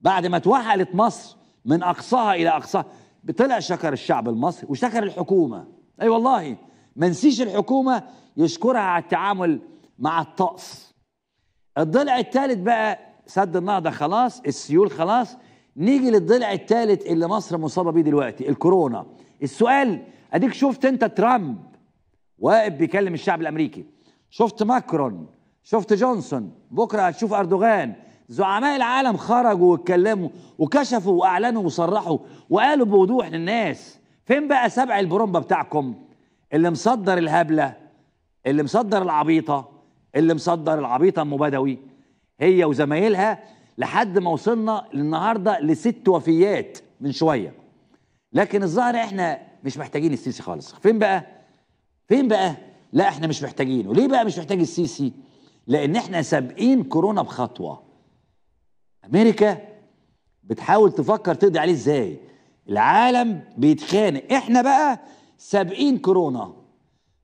بعد ما توحلت مصر من أقصاها إلى أقصاها طلع شكر الشعب المصري وشكر الحكومة. أي والله ما نسيش الحكومة يشكرها على التعامل مع الطقس. الضلع الثالث بقى سد النهضة خلاص، السيول خلاص. نيجي للضلع الثالث اللي مصر مصابة بيه دلوقتي، الكورونا. السؤال أديك شفت أنت ترامب واقف بيكلم الشعب الأمريكي، شفت ماكرون، شفت جونسون، بكرة هتشوف أردوغان. زعماء العالم خرجوا واتكلموا وكشفوا وأعلنوا وصرحوا وقالوا بوضوح للناس. فين بقى سبع البرومبا بتاعكم اللي مصدر الهبلة، اللي مصدر العبيطة، اللي مصدر العبيطة أم بدوي هي وزمايلها، لحد ما وصلنا للنهاردة لست وفيات من شوية. لكن الظاهر احنا مش محتاجين السيسي خالص. فين بقى لا احنا مش محتاجينه. ليه بقى مش محتاج السيسي؟ لأن احنا سابقين كورونا بخطوة. أمريكا بتحاول تفكر تقضي عليه ازاي، العالم بيتخانق، احنا بقى سابقين كورونا.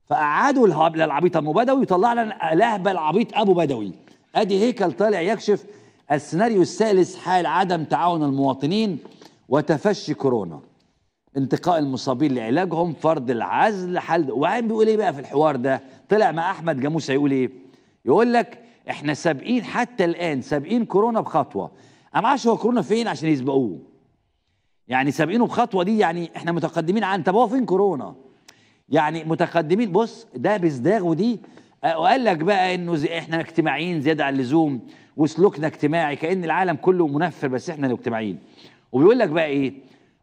فقعدوا الهبل العبيط ابو بدوي وطلع لنا الهبل العبيط ابو بدوي. ادي هيكل طالع يكشف السيناريو الثالث حال عدم تعاون المواطنين وتفشي كورونا، انتقاء المصابين لعلاجهم، فرض العزل، حل. وبعدين بيقول ايه بقى في الحوار ده؟ طلع مع احمد جاموس هيقول ايه؟ يقول لك احنا سابقين، حتى الان سابقين كورونا بخطوه. انا ما اعرفش هو كورونا فين عشان يسبقوه، يعني سابقينه بخطوه دي يعني احنا متقدمين عن. طب هو فين كورونا؟ يعني متقدمين. بص ده بيزداغ ودي، وقال لك بقى انه احنا اجتماعيين زياده عن اللزوم وسلوكنا اجتماعي، كأن العالم كله منفر بس احنا الاجتماعيين. وبيقول لك بقى ايه؟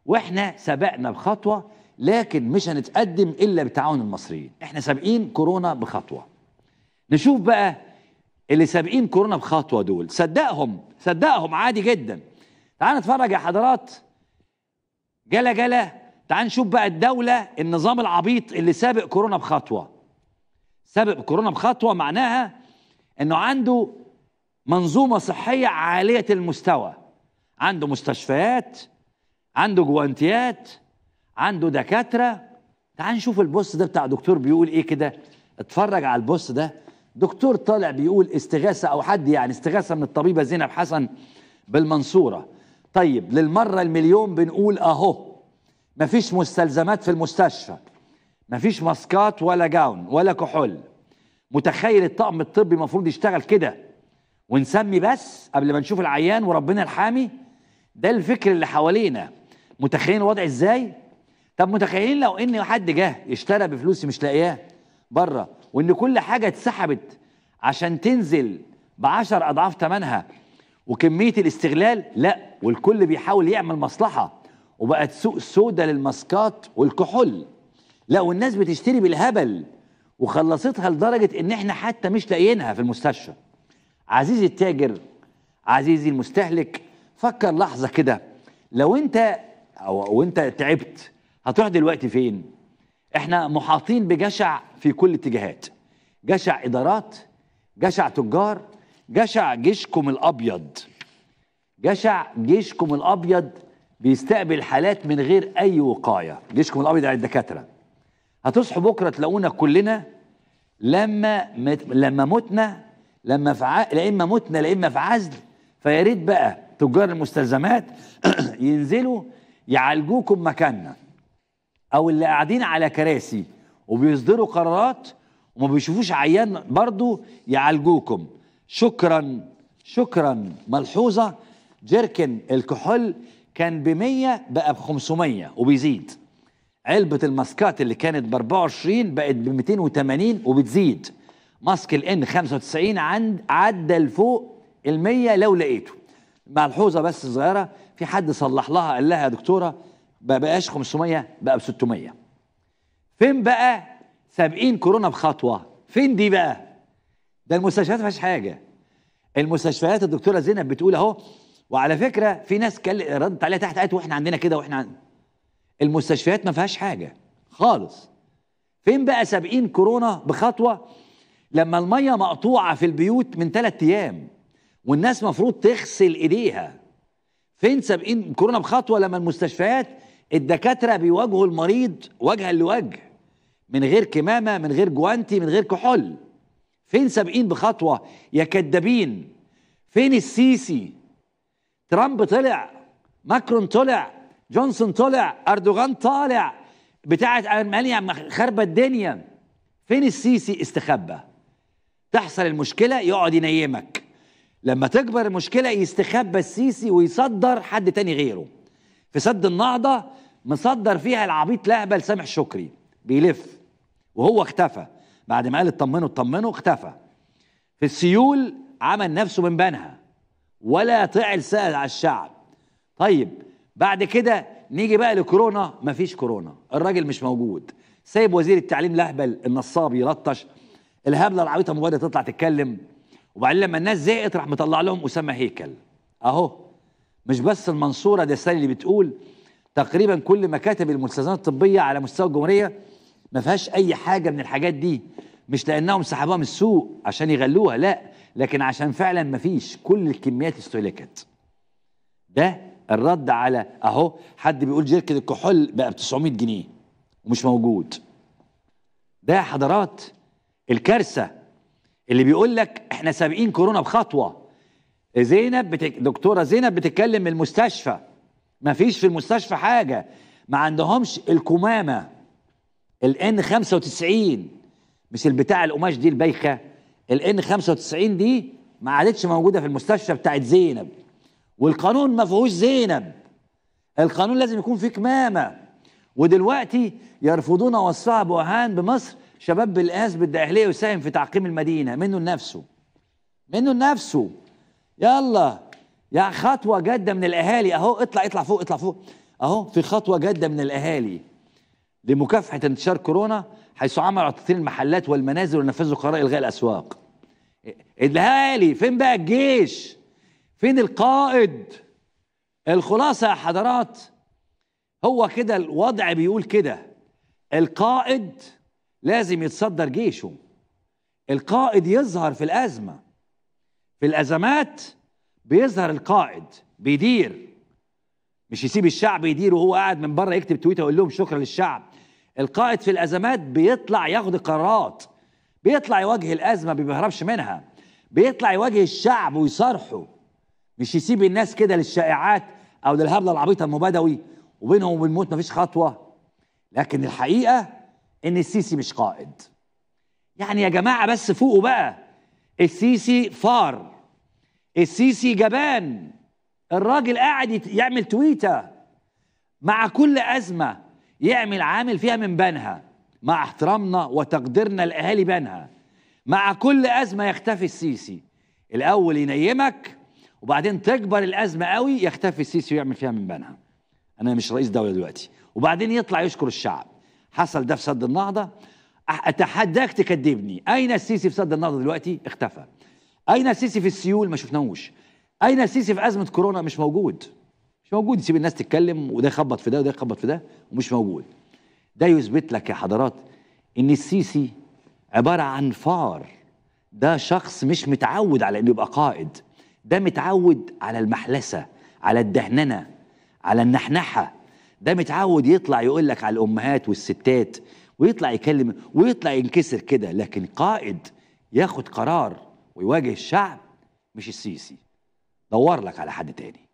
واحنا سبقنا بخطوه لكن مش هنتقدم الا بتعاون المصريين. احنا سابقين كورونا بخطوه. نشوف بقى اللي سابقين كورونا بخطوه دول، صدقهم عادي جدا. تعال نتفرج يا حضرات جلا، تعال نشوف بقى الدوله النظام العبيط اللي سابق كورونا بخطوه. سابق كورونا بخطوه معناها انه عنده منظومه صحيه عاليه المستوى، عنده مستشفيات، عنده جوانتيات، عنده دكاتره. تعال نشوف البوست ده بتاع دكتور بيقول ايه كده، اتفرج على البوست ده. دكتور طالع بيقول استغاثة أو حد يعني استغاثة من الطبيبة زينب حسن بالمنصورة. طيب للمرة المليون بنقول أهو مفيش مستلزمات في المستشفى، مفيش ماسكات ولا جاون ولا كحول. متخيل الطقم الطبي المفروض يشتغل كده ونسمي بس قبل ما نشوف العيان وربنا الحامي؟ ده الفكر اللي حوالينا. متخيلين الوضع إزاي؟ طب متخيلين لو إن حد جه اشترى بفلوسي مش لاقياه بره، وان كل حاجه اتسحبت عشان تنزل بعشر اضعاف ثمنها وكميه الاستغلال؟ لا، والكل بيحاول يعمل مصلحه وبقت سوق سودا للماسكات والكحول. لا، والناس بتشتري بالهبل وخلصتها لدرجه ان احنا حتى مش لاقيينها في المستشفى. عزيزي التاجر، عزيزي المستهلك، فكر لحظه كده، لو انت او انت تعبت هتروح دلوقتي فين؟ احنا محاطين بجشع في كل الاتجاهات، جشع ادارات، جشع تجار، جشع جيشكم الابيض. جشع جيشكم الابيض بيستقبل حالات من غير اي وقايه، جيشكم الابيض على الدكاتره. هتصحوا بكره تلاقونا كلنا لما متنا في عزل. فيا ريت بقى تجار المستلزمات ينزلوا يعالجوكم مكاننا، او اللي قاعدين على كراسي وبيصدروا قرارات وما بيشوفوش عيان برضو يعالجوكم. شكرا. ملحوظه، جيركن الكحول كان ب100 بقى ب500 وبيزيد. علبه الماسكات اللي كانت ب24 بقت ب280 وبتزيد. ماسك N95 عدى لفوق ال100 لو لقيته. ملحوظه بس صغيره، في حد صلح لها قال لها يا دكتوره ما بقاش 500 بقى ب600. فين بقى سابقين كورونا بخطوه؟ فين دي بقى؟ ده المستشفيات ما فيهاش حاجه. المستشفيات الدكتوره زينب بتقول اهو، وعلى فكره في ناس ردت عليها تحت قالت واحنا عندنا كده واحنا عندنا. المستشفيات ما فيهاش حاجه خالص. فين بقى سابقين كورونا بخطوه؟ لما الميه مقطوعه في البيوت من 3 ايام والناس مفروض تغسل ايديها. فين سابقين كورونا بخطوه؟ لما المستشفيات الدكاترة بيواجهوا المريض وجها لوجه من غير كمامة، من غير جوانتي، من غير كحول. فين سابقين بخطوة يا كدابين؟ فين السيسي؟ ترامب طلع، ماكرون طلع، جونسون طلع، أردوغان طالع، بتاعة ألمانيا خربة الدنيا. فين السيسي؟ استخبى. تحصل المشكلة يقعد ينيمك، لما تكبر المشكلة يستخبى السيسي ويصدر حد تاني غيره. في سد النهضة مصدر فيها العبيط لهبل سامح شكري بيلف، وهو اختفى بعد ما قال اطمنوا اطمنوا، اختفى. في السيول عمل نفسه من بنها ولا طعل سأل على الشعب. طيب بعد كده نيجي بقى لكورونا، مفيش كورونا، الراجل مش موجود، سايب وزير التعليم لهبل النصاب يلطش، الهبله العبيطه مبادئ تطلع تتكلم. وبعدين لما الناس زهقت راح مطلع لهم اسامه هيكل. اهو مش بس المنصوره، ده السنه اللي بتقول تقريبا كل مكاتب المستلزمات الطبيه على مستوى الجمهوريه ما فيهاش اي حاجه من الحاجات دي، مش لانهم سحبوها من السوق عشان يغلوها، لا، لكن عشان فعلا مفيش، كل الكميات استهلكت. ده الرد على اهو حد بيقول جركة الكحول بقى ب 900 جنيه ومش موجود. ده حضرات الكارثه، اللي بيقول لك احنا سابقين كورونا بخطوه. زينب دكتوره زينب بتتكلم من المستشفى، مفيش في المستشفى حاجه، ما عندهمش الكمامه الN95، مش البتاع القماش دي البايخه، الN95 دي ما عادتش موجوده في المستشفى بتاعت زينب، والقانون ما فيهوش زينب، القانون لازم يكون فيه كمامه. ودلوقتي يرفضون وصفها بوهان بمصر، شباب بالقاس بالدقهليه يساهم في تعقيم المدينه، منه لنفسه، منه لنفسه. يلا يا خطوه جاده من الاهالي، اهو اطلع اطلع فوق اطلع فوق، اهو في خطوه جاده من الاهالي لمكافحه انتشار كورونا، حيث عملوا على تطهير المحلات والمنازل ونفذوا قرار الغاء الاسواق. الاهالي فين بقى؟ الجيش فين؟ القائد؟ الخلاصه يا حضرات هو كده، الوضع بيقول كده، القائد لازم يتصدر جيشه، القائد يظهر في الأزمة، في الأزمات بيظهر القائد بيدير، مش يسيب الشعب يدير وهو قاعد من بره يكتب تويتر ويقول لهم شكرا للشعب. القائد في الأزمات بيطلع ياخد قرارات، بيطلع يواجه الأزمة ما بيهربش منها، بيطلع يواجه الشعب ويصارحه، مش يسيب الناس كده للشائعات أو للهبلة العبيطة المبادوي وبينهم وبين الموت مفيش خطوة. لكن الحقيقة إن السيسي مش قائد. يعني يا جماعة بس فوقوا بقى، السيسي فار، السيسي جبان، الراجل قاعد يعمل تويتة مع كل أزمة يعمل عامل فيها من بنها، مع احترامنا وتقديرنا الأهالي بنها، مع كل أزمة يختفي السيسي، الأول ينيمك وبعدين تكبر الأزمة قوي يختفي السيسي ويعمل فيها من بنها، أنا مش رئيس دولة دلوقتي، وبعدين يطلع يشكر الشعب. حصل ده في سد النهضة. أتحداك تكذبني، أين السيسي في سد النهضة دلوقتي؟ اختفى. أين السيسي في السيول؟ ما شفناهوش. أين السيسي في أزمة كورونا؟ مش موجود، مش موجود، يسيب الناس تتكلم وده يخبط في ده وده يخبط في ده ومش موجود. ده يثبت لك يا حضرات إن السيسي عبارة عن فار، ده شخص مش متعود على إنه يبقى قائد، ده متعود على المحلسة، على الدهننة، على النحنحة، ده متعود يطلع يقول لك على الامهات والستات ويطلع يكلم ويطلع ينكسر كده. لكن قائد ياخد قرار ويواجه الشعب مش السيسي. دور لك على حد تاني.